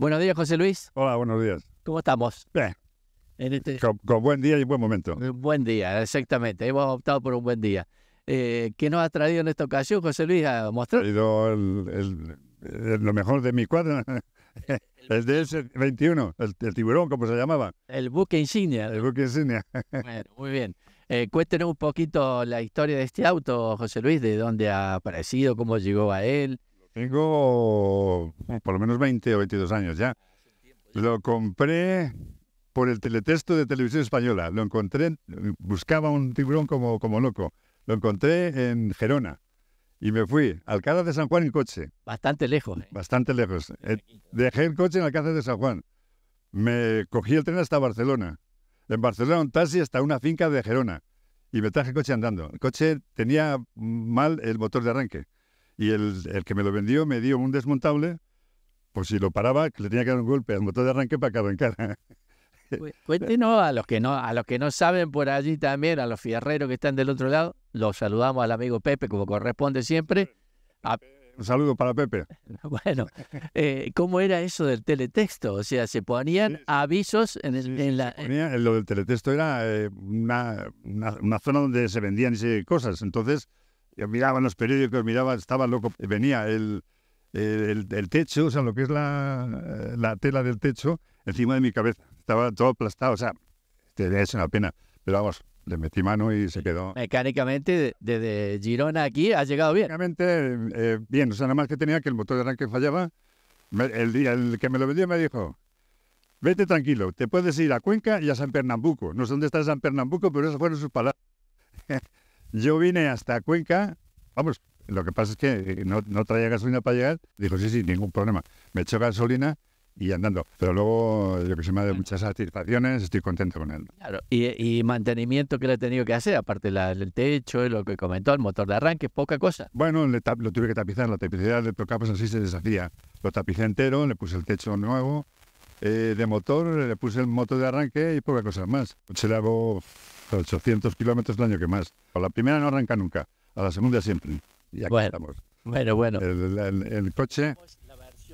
Buenos días, José Luis. Hola, buenos días. ¿Cómo estamos? Bien. Con buen día y buen momento. Buen día, exactamente. Hemos optado por un buen día. ¿Qué nos ha traído en esta ocasión, José Luis, a mostrar? Ha traído lo mejor de mi cuadra, el DS-21, el tiburón, como se llamaba. El buque insignia. El buque insignia. Bueno, muy bien. Cuéntenos un poquito la historia de este auto, José Luis, de dónde ha aparecido, cómo llegó a él. Tengo por lo menos 20 o 22 años ya. Lo compré por el teletexto de Televisión Española. Lo encontré, buscaba un tiburón como loco. Lo encontré en Gerona y me fui al Alcázar de San Juan en coche. Bastante lejos. Bastante lejos. Dejé el coche en Alcázar de San Juan. Me cogí el tren hasta Barcelona. En Barcelona un taxi hasta una finca de Gerona. Y me traje el coche andando. El coche tenía mal el motor de arranque. Y el que me lo vendió me dio un desmontable. Pues si lo paraba, le tenía que dar un golpe al motor de arranque para que arrancara. Cuéntenos a los que no saben por allí también, a los fierreros que están del otro lado, los saludamos al amigo Pepe, como corresponde siempre. Un saludo para Pepe. Bueno, ¿cómo era eso del teletexto? O sea, se ponían avisos en la... Lo del teletexto era una zona donde se vendían cosas. Entonces, yo miraba en los periódicos, estaba loco. Venía el techo, o sea, lo que es la tela del techo, encima de mi cabeza. Estaba todo aplastado, o sea, es una pena. Pero vamos, le metí mano y se quedó. Mecánicamente, desde Girona aquí, ha llegado bien. Mecánicamente, bien. O sea, nada más que tenía que el motor de arranque fallaba. El que me lo vendió me dijo, vete tranquilo, te puedes ir a Cuenca y a San Pernambuco. No sé dónde está San Pernambuco, pero esas fueron sus palabras. Yo vine hasta Cuenca, vamos, lo que pasa es que no traía gasolina para llegar. Dijo, sí, ningún problema. Me echó gasolina y andando. Pero luego, yo que sé, me ha dado muchas satisfacciones, estoy contento con él. Claro, y mantenimiento que le he tenido que hacer, aparte del techo y lo que comentó, el motor de arranque, poca cosa. Bueno, lo tuve que tapizar, la tapicería le tocaba, pues así se deshacía. Lo tapicé entero, le puse el techo nuevo, de motor, le puse el motor de arranque y poca cosa más. Se le hago 800 kilómetros el año que más. A la primera no arranca nunca, a la segunda siempre. Y aquí estamos. Bueno. El coche...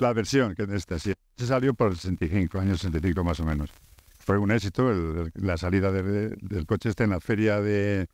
La versión que esta sí. Se salió por el 65, años 65 más o menos. Fue un éxito la salida del coche en la feria de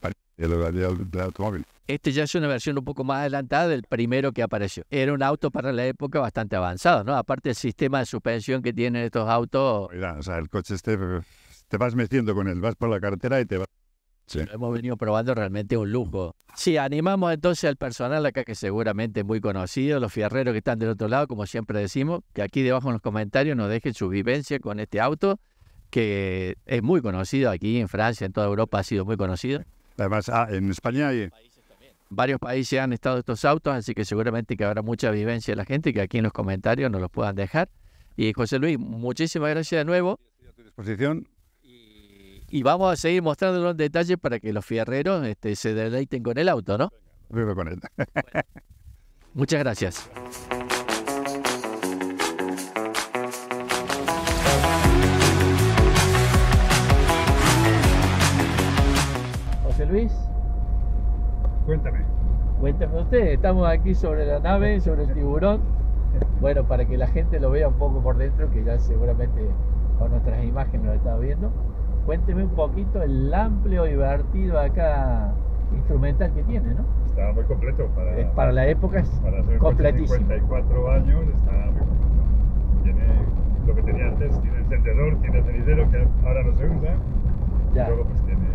París, del automóvil. Este ya es una versión un poco más adelantada del primero que apareció. Era un auto para la época bastante avanzado, ¿no? Aparte el sistema de suspensión que tienen estos autos... Mira, o sea, el coche te vas metiendo con él, vas por la carretera y te vas... Sí. Hemos venido probando realmente un lujo. Sí, animamos entonces al personal acá, que seguramente es muy conocido, los fierreros que están del otro lado, como siempre decimos, que aquí debajo en los comentarios nos dejen su vivencia con este auto, que es muy conocido aquí en Francia, en toda Europa ha sido muy conocido. Además, en España hay... Varios países han estado estos autos, así que seguramente que habrá mucha vivencia de la gente, que aquí en los comentarios nos los puedan dejar. Y José Luis, muchísimas gracias de nuevo. Estoy a tu disposición. Y vamos a seguir mostrando los detalles para que los fierreros se deleiten con el auto, ¿no? Vivo con él. Bueno, muchas gracias. José Luis. Cuéntame. Cuéntame usted. Estamos aquí sobre la nave, sobre el tiburón. Bueno, para que la gente lo vea un poco por dentro, que ya seguramente con nuestras imágenes lo está viendo. Cuénteme un poquito el amplio y divertido acá instrumental que tiene, ¿no? Está muy completo. Para la época es completísimo. Para 54 años está muy completo. Tiene lo que tenía antes, tiene encendedor, tiene cenidero, que ahora no se usa. Ya. Y luego pues tiene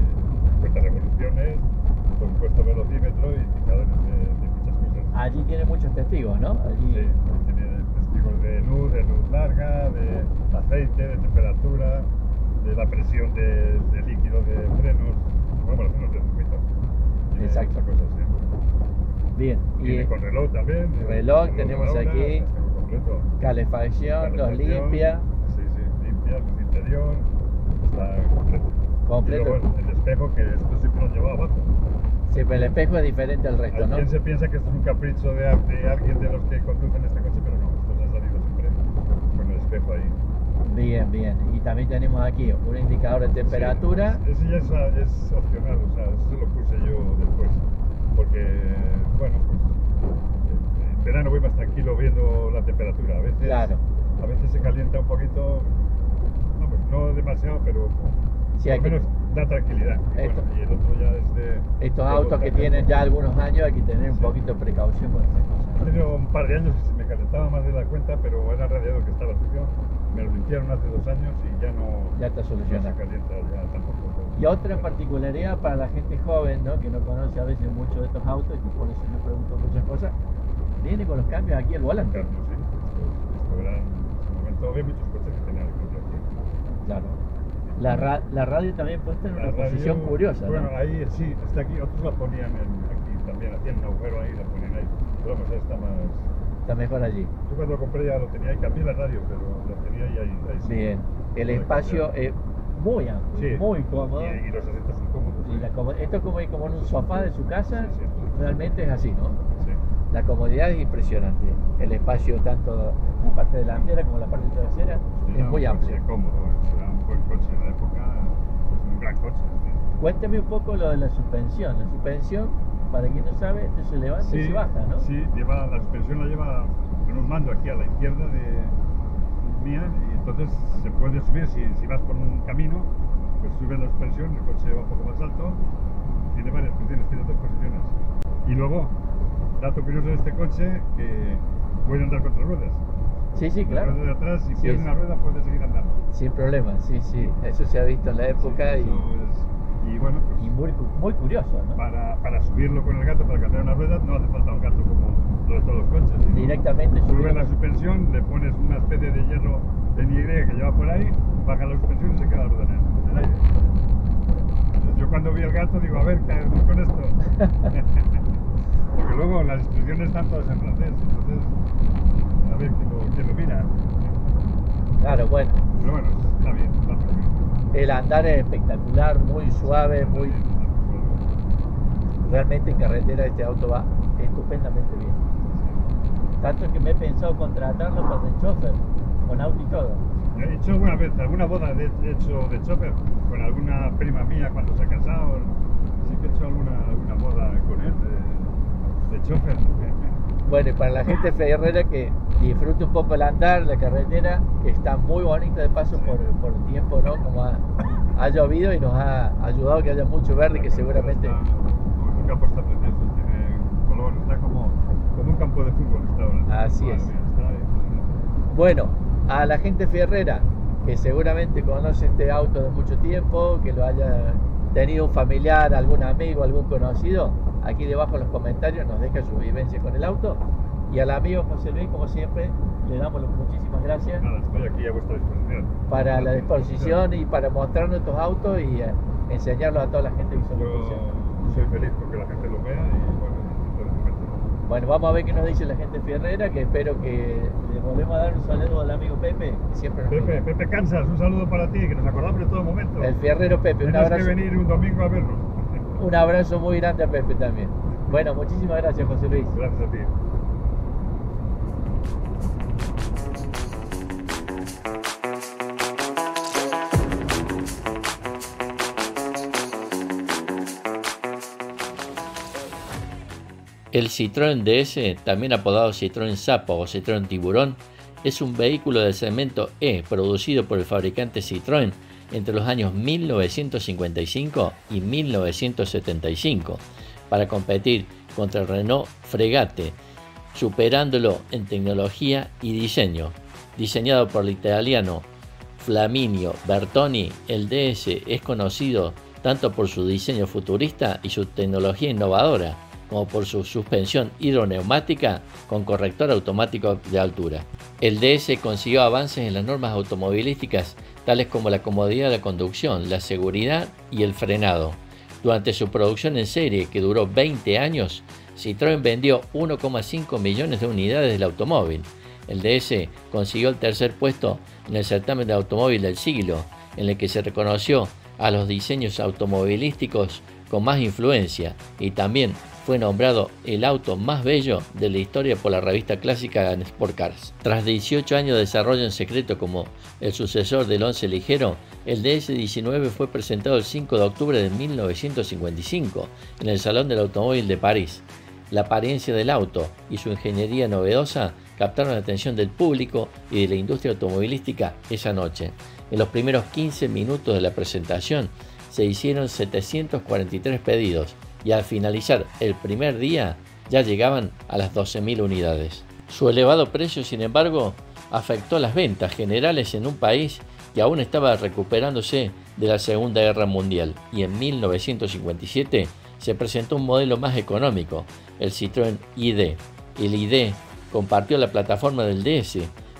cuentas revoluciones, con puesto velocímetro y indicadores de muchas cosas. Allí tiene muchos testigos, ¿no? Allí... Sí, tiene testigos de luz larga, de aceite, de temperatura... de la presión de líquido de frenos, bueno, los frenos de circuito. Exacto. Cosas, ¿sí? Bien. Y con reloj también. Reloj tenemos hora, aquí. Calefacción, los limpia. Sí, sí, limpia, luz interior. Está completo. Completo. Y luego el espejo, que esto siempre lo lleva abajo. Sí, pero el espejo es diferente al resto, ¿no? Alguien se piensa que esto es un capricho de alguien de los que conducen este coche, pero no, esto se ha salido siempre con el espejo ahí. Bien, bien. Y también tenemos aquí un indicador de temperatura. Sí, ese ya es opcional, o sea, eso lo puse yo después. Porque, bueno, pues en verano voy más tranquilo viendo la temperatura a veces. Claro. a veces se calienta un poquito, no, pues no demasiado, pero sí, al menos da tranquilidad. Esto, bueno, y el otro ya desde estos autos que tienen ya algunos años hay que tener un poquito de precaución con estas cosas. He tenido un par de años y se me calentaba más de la cuenta, pero era el radiador que estaba sucio. Me lo limpiaron hace 2 años y ya no, ya está solucionado. No se calienta ya tampoco. Y otra particularidad para la gente joven, ¿no?, que no conoce a veces mucho de estos autos, y por eso me pregunto muchas cosas, viene con los cambios aquí el volante. Claro, sí. Esto era, en su momento había muchos coches que tenían el cambio aquí. Claro. La radio también puesta en una posición curiosa. Bueno, ¿no? Ahí sí, está aquí. Otros la ponían aquí también, hacían un agujero ahí, la ponían ahí. Pero pues está más... Está mejor allí. Yo cuando lo compré ya lo tenía ahí, cambié la radio, pero la tenía ahí sí. Bien. El espacio es muy amplio, sí, muy cómodo. Y los asientos son cómodos. Sí. Esto es como en un sofá de su casa, sí, sí. Realmente es así, ¿no? Sí. La comodidad es impresionante. El espacio, tanto la parte delantera como la parte trasera, sí, es muy amplio. Es cómodo, era un buen coche en la época, es un gran coche. ¿Sí? Cuéntame un poco lo de la suspensión. La suspensión, para quien no sabe, este se levanta y se baja, ¿no? Sí, la suspensión la lleva con un mando aquí a la izquierda de mía, y entonces se puede subir. Si vas por un camino, pues sube la suspensión, el coche va un poco más alto, tiene varias posiciones, tiene 2 posiciones. Y luego, dato curioso de este coche, que puede andar contra ruedas. Sí, sí, claro. Ruedas de atrás, si pierde una rueda, puede seguir andando. Sin problema, sí, sí. Eso se ha visto en la época, sí, y bueno, pues, y muy curioso, ¿no? Para subirlo con el gato, para cambiar una rueda, no hace falta un gato como lo de todos los coches. Directamente sube la suspensión, le pones una especie de hierro en Y que lleva por ahí, baja la suspensión y se queda la rueda en el aire. Entonces, yo cuando vi el gato digo, a ver, ¿qué hacemos con esto? Porque luego las instrucciones están todas en francés, entonces a ver quién lo mira. Claro, bueno. Pero bueno, está bien, está perfecto. El andar es espectacular, muy suave, muy... Realmente en carretera este auto va estupendamente bien. Tanto que me he pensado contratarlo para el chofer, con auto y todo. He hecho alguna vez, alguna boda he hecho de chofer, con alguna prima mía cuando se ha casado. Sí que he hecho alguna boda con él, de chofer. Bueno, y para la gente ferrera que disfrute un poco el andar, la carretera, que está muy bonita de paso, sí, por el tiempo, ¿no? Como ha llovido y nos ha ayudado que haya mucho verde, que seguramente... un campo está precioso, tiene color, está como un campo de fútbol está ahora. Así es. Bueno, a la gente ferrera, que seguramente conoce este auto de mucho tiempo, que lo haya tenido un familiar, algún amigo, algún conocido, aquí debajo en los comentarios nos deja su vivencia con el auto. Y al amigo José Luis, como siempre, le damos muchísimas gracias. Nada, estoy aquí a vuestra disposición. Para la disposición y para mostrar nuestros autos y enseñarlos a toda la gente que se lo conoce. Yo soy feliz porque la gente lo vea y bueno, bueno, vamos a ver qué nos dice la gente ferrera, que espero que le volvemos a dar un saludo al amigo Pepe, que siempre nos cuida. Pepe Cansas, un saludo para ti, que nos acordamos en todo momento. El fierrero Pepe, un abrazo. Tienes que venir un domingo a vernos. Un abrazo muy grande a Pepe también. Bueno, muchísimas gracias, José Luis. Gracias a ti. El Citroën DS, también apodado Citroën Sapo o Citroën Tiburón, es un vehículo de segmento E producido por el fabricante Citroën entre los años 1955 y 1975 para competir contra el Renault Fregate, superándolo en tecnología y diseño. Diseñado por el italiano Flaminio Bertoni, el DS es conocido tanto por su diseño futurista y su tecnología innovadora, como por su suspensión hidroneumática con corrector automático de altura. El DS consiguió avances en las normas automovilísticas, tales como la comodidad de la conducción, la seguridad y el frenado. Durante su producción en serie, que duró 20 años, Citroën vendió 1,5 millones de unidades del automóvil. El DS consiguió el 3er puesto en el certamen de automóvil del siglo, en el que se reconoció a los diseños automovilísticos con más influencia, y también fue nombrado el auto más bello de la historia por la revista clásica Sport Cars. Tras 18 años de desarrollo en secreto como el sucesor del 11 ligero, el DS-19 fue presentado el 5 de octubre de 1955 en el Salón del Automóvil de París. La apariencia del auto y su ingeniería novedosa captaron la atención del público y de la industria automovilística esa noche. En los primeros 15 minutos de la presentación se hicieron 743 pedidos y al finalizar el primer día ya llegaban a las 12.000 unidades. Su elevado precio, sin embargo, afectó las ventas generales en un país que aún estaba recuperándose de la Segunda Guerra Mundial, y en 1957 se presentó un modelo más económico, el Citroën ID. El ID compartió la plataforma del DS,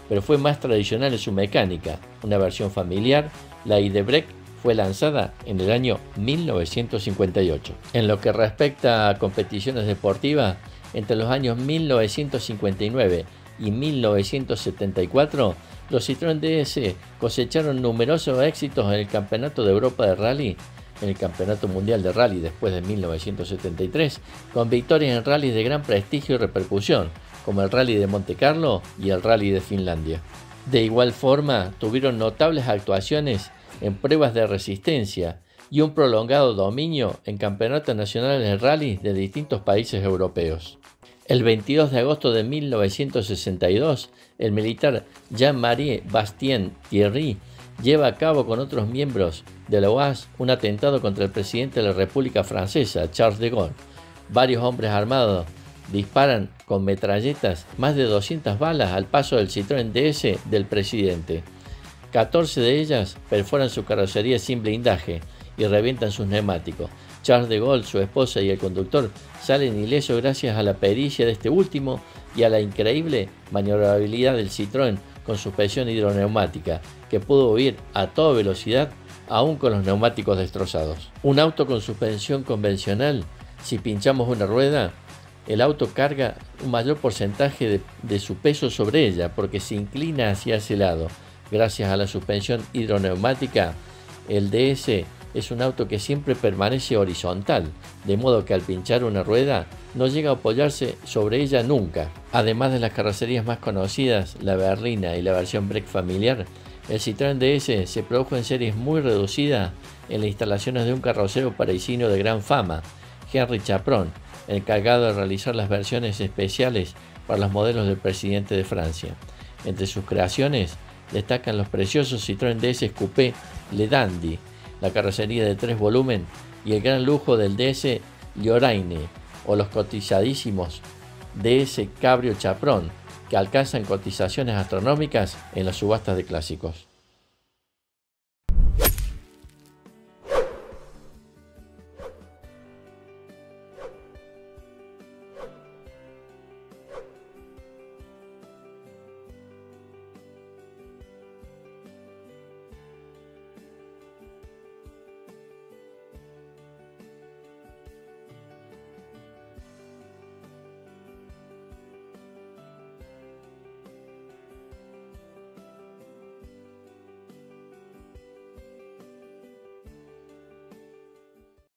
pero fue más tradicional en su mecánica. Una versión familiar, la ID Break, fue lanzada en el año 1958. En lo que respecta a competiciones deportivas, entre los años 1959 y 1974, los Citroën DS cosecharon numerosos éxitos en el Campeonato de Europa de Rally, en el Campeonato Mundial de Rally después de 1973, con victorias en rallies de gran prestigio y repercusión, como el Rally de Monte Carlo y el Rally de Finlandia. De igual forma, tuvieron notables actuaciones en pruebas de resistencia y un prolongado dominio en campeonatos nacionales de rally de distintos países europeos. El 22 de agosto de 1962, el militar Jean-Marie Bastien-Thiry lleva a cabo con otros miembros de la OAS un atentado contra el presidente de la República Francesa, Charles de Gaulle. Varios hombres armados disparan con metralletas más de 200 balas al paso del Citroën DS del presidente. 14 de ellas perforan su carrocería sin blindaje y revientan sus neumáticos. Charles de Gaulle, su esposa y el conductor salen ilesos gracias a la pericia de este último y a la increíble maniobrabilidad del Citroën con suspensión hidroneumática, que pudo huir a toda velocidad aún con los neumáticos destrozados. Un auto con suspensión convencional, si pinchamos una rueda, el auto carga un mayor porcentaje de su peso sobre ella porque se inclina hacia ese lado. Gracias a la suspensión hidroneumática, el DS es un auto que siempre permanece horizontal, de modo que al pinchar una rueda no llega a apoyarse sobre ella nunca. Además de las carrocerías más conocidas, la berlina y la versión Break familiar, el Citroën DS se produjo en series muy reducidas en las instalaciones de un carrocero parisino de gran fama, Henri Chapron, encargado de realizar las versiones especiales para los modelos del presidente de Francia. Entre sus creaciones destacan los preciosos Citroën DS Coupé Le Dandy, la carrocería de 3 volúmenes y el gran lujo del DS Lorraine, o los cotizadísimos DS Cabrio Chaprón, que alcanzan cotizaciones astronómicas en las subastas de clásicos.